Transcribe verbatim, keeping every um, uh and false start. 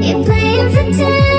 You're playing for time.